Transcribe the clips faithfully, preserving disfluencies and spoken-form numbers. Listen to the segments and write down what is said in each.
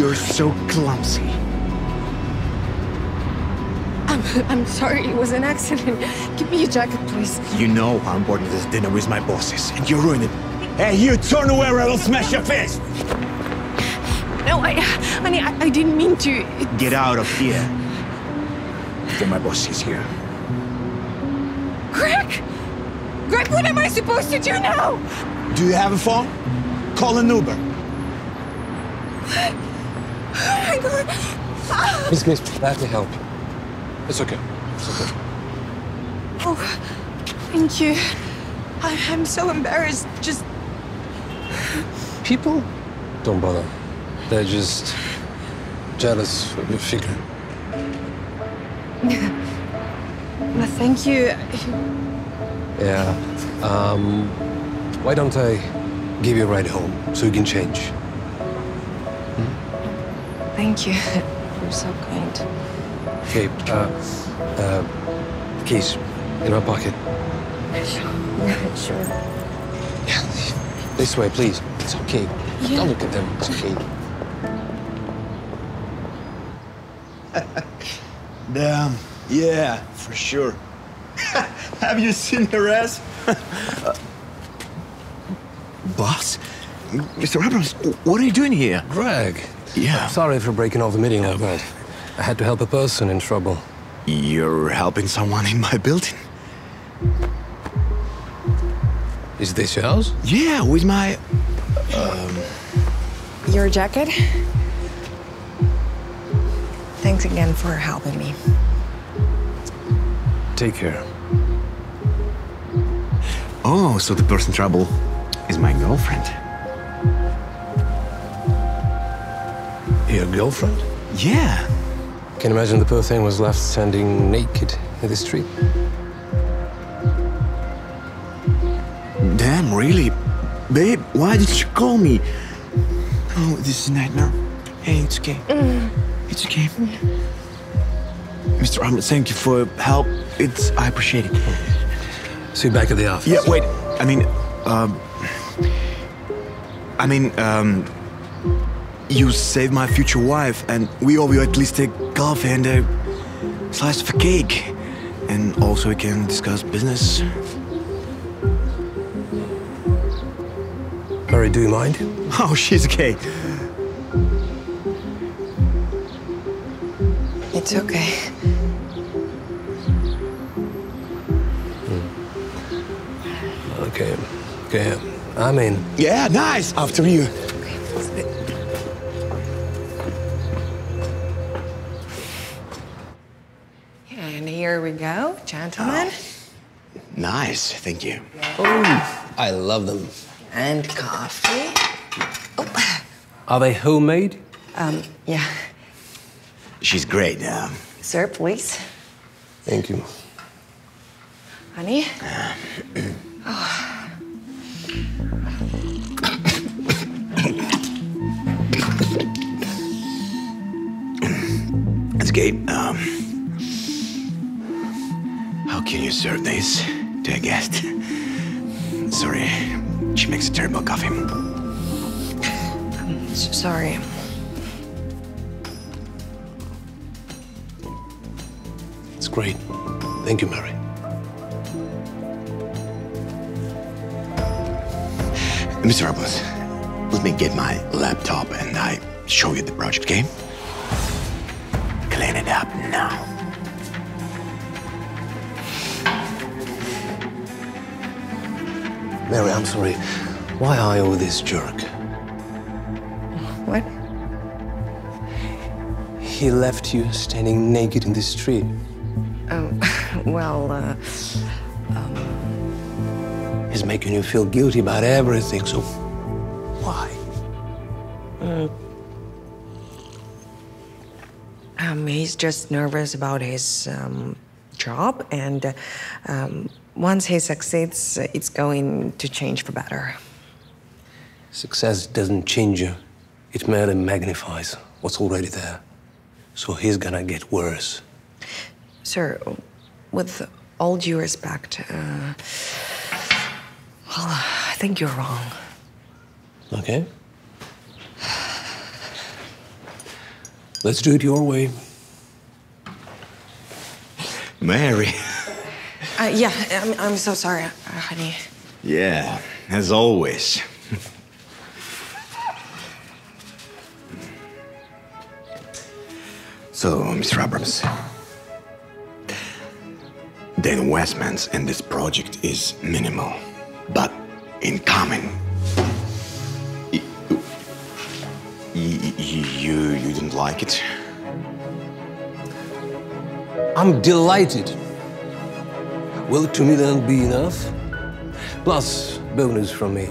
You're so clumsy. I'm, I'm sorry, it was an accident. Give me your jacket, please. You know how important this dinner is, my bosses, and you ruined it. Hey, you turn away or I'll smash your face! No, I... honey, I, I didn't mean to... It... Get out of here. Before my boss is here. Greg! Greg, what am I supposed to do now? Do you have a phone? Call an Uber. What? Oh my God! Miss Gates, glad to help you. It's okay. It's okay. Oh, thank you. I, I'm so embarrassed. Just... People don't bother. They're just jealous of your figure. Well, thank you. Yeah. Um, why don't I give you a ride home so you can change? Hmm? Thank you. You're so kind. Okay. Uh, uh, keys in my pocket. Sure. Sure. Yeah. This way, please. It's okay. Yeah. Don't look at them. It's okay. Damn. Yeah, for sure. Have you seen her ass? uh, boss? Mister Abrams, what are you doing here? Greg. Yeah. I'm sorry for breaking off the meeting like that. I had to help a person in trouble. You're helping someone in my building? Is this your house? Yeah, with my... Um... Your jacket? Thanks again for helping me. Take care. Oh, so the person in trouble is my girlfriend. Your girlfriend? Yeah. Can you imagine the poor thing was left standing naked in the street? Damn, really? Babe, why did you call me? Oh, this is a nightmare. Hey, it's okay. Mm. It's okay. Mm. Mister Ahmed, thank you for help. It's... I appreciate it. See you back at the office. Yeah, wait. I mean, um... I mean, um... you saved my future wife, and we owe you at least a coffee and a slice of a cake. And also we can discuss business. Mary, do you mind? Oh, she's okay. It's okay. Hmm. Okay. Okay. I'm in. Yeah, nice. After you. Okay. And here we go, gentlemen. Oh. Nice. Thank you. Oh, I love them. And coffee. Oh. Are they homemade? Um, yeah. She's great. Um, Sir, please. Thank you. Honey? Oh. It's okay. Um, how can you serve this to a guest? Sorry, she makes a terrible coffee. I'm so sorry. It's great. Thank you, Mary. Mister Arbus, let me get my laptop and I show you the project, okay? Clean it up now. Mary, I'm sorry. Why are you this jerk? What? He left you standing naked in the street. Um, well, uh, um... He's making you feel guilty about everything, so why? Uh, um, he's just nervous about his, um, job, and, uh, um, once he succeeds, it's going to change for better. Success doesn't change you. It merely magnifies what's already there. So he's gonna get worse. Sir, with all due respect, uh, well, I think you're wrong. Okay. Let's do it your way. Mary. Uh, yeah, I'm, I'm so sorry, honey. Yeah, as always. So, Miss Roberts, the investments in this project is minimal, but in common, you, you, you didn't like it? I'm delighted. Well, to me that'll be enough. Plus, bonus from me.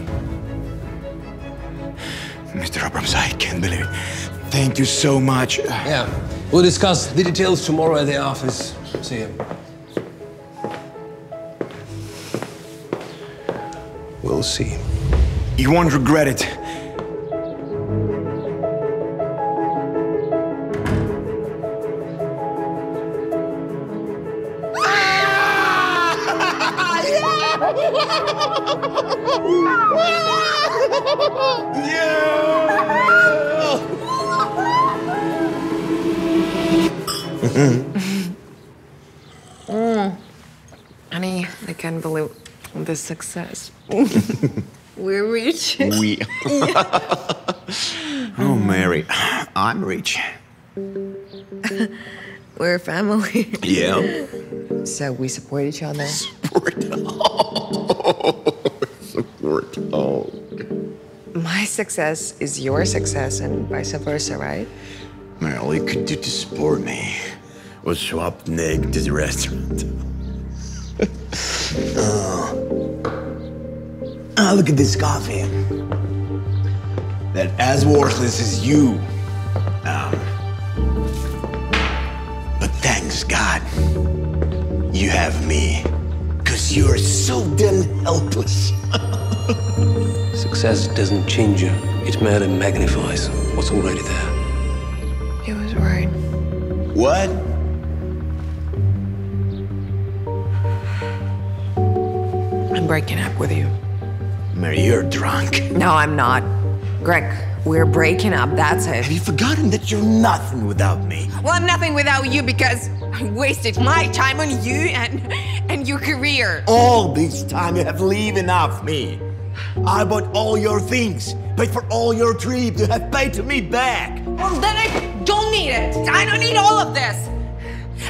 Mister Abrams, I can't believe it. Thank you so much. Yeah, we'll discuss the details tomorrow at the office. See you. We'll see. You won't regret it. mm. Honey, I can't believe the success. We're rich. We. Oh, Mary, I'm rich. We're a family. Yeah. So we support each other. Support. Oh. Support. Oh. My success is your success, and vice versa, right? Man, all you could do to support me was show up naked to the restaurant. oh. oh, look at this coffee. That as worthless as you. Um, but thanks God, you have me, cause you're so damn helpless. Success doesn't change you; it merely magnifies what's already there. He was right. What? I'm breaking up with you. Mary, you're drunk. No, I'm not. Greg, we're breaking up, that's it. Have you forgotten that you're nothing without me? Well, I'm nothing without you because I wasted my time on you and, and your career. All this time you have leaving off me. I bought all your things, paid for all your trips, you have paid to me back. Well, then I don't need it. I don't need all of this.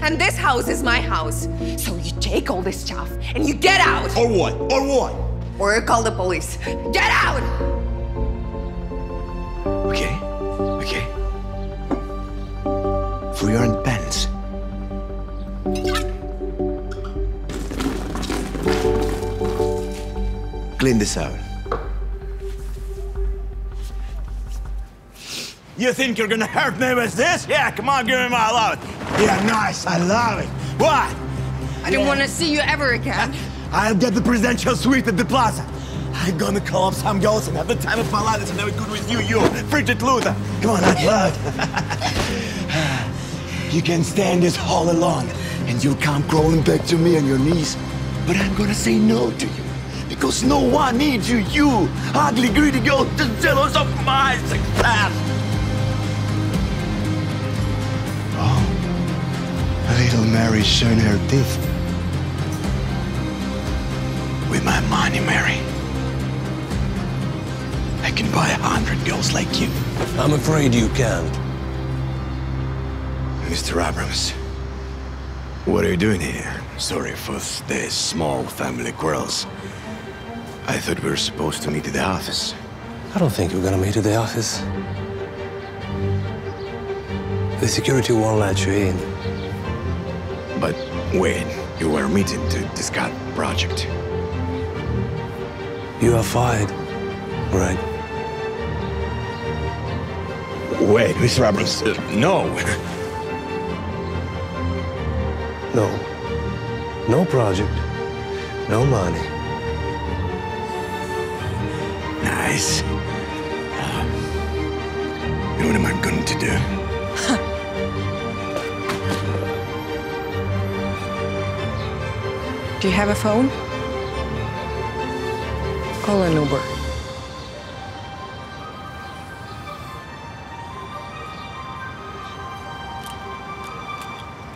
And this house is my house. So you take all this stuff and you get out. Or what? Or what? Or you call the police. Get out! Okay, okay. For your independence. Clean this out. You think you're gonna hurt me with this? Yeah, come on, give me my love. Yeah, nice, I love it. What? I don't yeah. wanna see you ever again. I'll get the presidential suite at the plaza. I'm gonna call up some girls and have the time of my life that's never good with you, you, Bridget Luther. Come on, I love. You can stand this all alone, and you'll come crawling back to me on your knees. But I'm gonna say no to you. Because no one needs you, you ugly, greedy girl, just jealous of my success. Oh, little Mary showing her teeth. With my money, Mary, I can buy a hundred girls like you. I'm afraid you can't. Mister Abrams, what are you doing here? Sorry for the small family quarrels. I thought we were supposed to meet at the office. I don't think we're gonna meet at the office. The security won't let you in. But wait, you were meeting to discuss the project. You are fired, right? Wait, Mister Roberts, uh, no. No. No project, no money. Nice. Um, and what am I going to do? Huh. Do you have a phone? Call an Uber.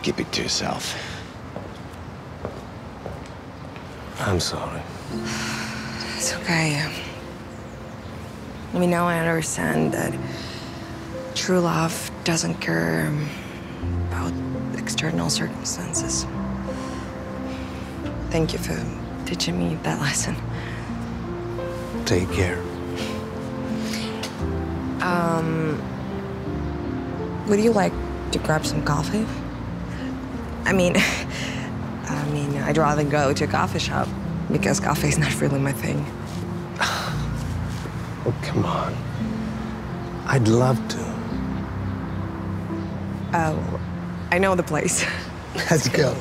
Keep it to yourself. I'm sorry. It's okay. I mean, now I understand that true love doesn't care about external circumstances. Thank you for teaching me that lesson. Take care. Um, would you like to grab some coffee? I mean, I mean, I'd rather go to a coffee shop because coffee is not really my thing. Oh, come on. I'd love to. Oh, I know the place. Let's go.